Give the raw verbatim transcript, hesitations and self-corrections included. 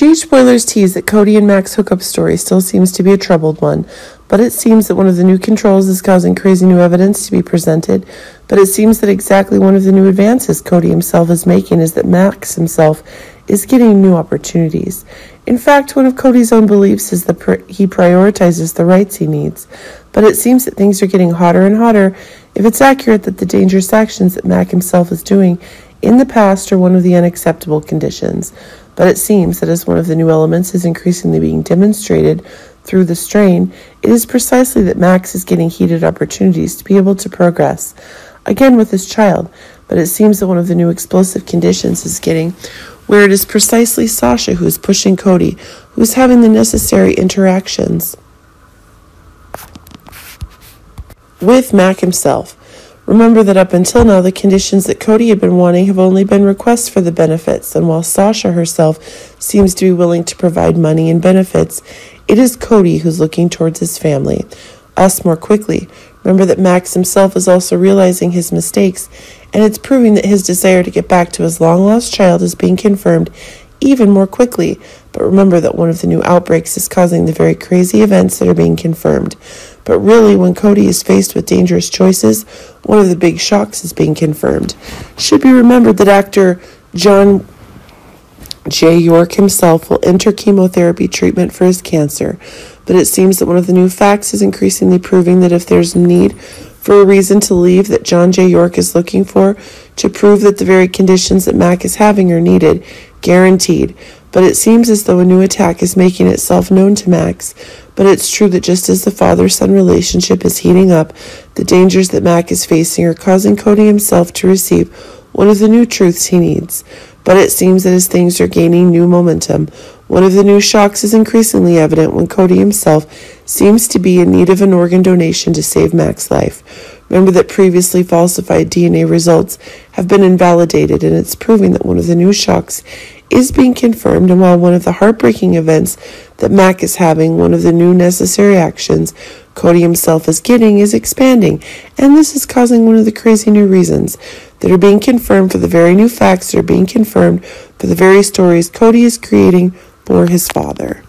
J H. Spoiler's tease that Cody and Mac's hookup story still seems to be a troubled one, but it seems that one of the new controls is causing crazy new evidence to be presented, but it seems that exactly one of the new advances Cody himself is making is that Mac himself is getting new opportunities. In fact, one of Cody's own beliefs is that pr- he prioritizes the rights he needs, but it seems that things are getting hotter and hotter if it's accurate that the dangerous actions that Mac himself is doing in the past are one of the unacceptable conditions. But it seems that as one of the new elements is increasingly being demonstrated through the strain, it is precisely that Max is getting heated opportunities to be able to progress, again with his child, but it seems that one of the new explosive conditions is getting where it is precisely Sasha who is pushing Cody, who is having the necessary interactions with Mac himself. Remember that up until now, the conditions that Cody had been wanting have only been requests for the benefits, and while Sasha herself seems to be willing to provide money and benefits, it is Cody who's looking towards his family, us more quickly. Remember that Max himself is also realizing his mistakes, and it's proving that his desire to get back to his long-lost child is being confirmed even more quickly. But remember that one of the new outbreaks is causing the very crazy events that are being confirmed. But really, when Cody is faced with dangerous choices, one of the big shocks is being confirmed. Should be remembered that actor John J. York himself will enter chemotherapy treatment for his cancer, but it seems that one of the new facts is increasingly proving that if there's need for a reason to leave that John J. York is looking for, to prove that the very conditions that Mac is having are needed, guaranteed. But it seems as though a new attack is making itself known to Max, but it's true that just as the father-son relationship is heating up, the dangers that Mac is facing are causing Cody himself to receive one of the new truths he needs. But it seems that as things are gaining new momentum, one of the new shocks is increasingly evident when Cody himself seems to be in need of an organ donation to save Mac's life. Remember that previously falsified D N A results have been invalidated, and it's proving that one of the new shocks is being confirmed, and while one of the heartbreaking events that Mac is having, one of the new necessary actions Cody himself is getting is expanding, and this is causing one of the crazy new reasons that are being confirmed for the very new facts that are being confirmed for the very stories Cody is creating for his father.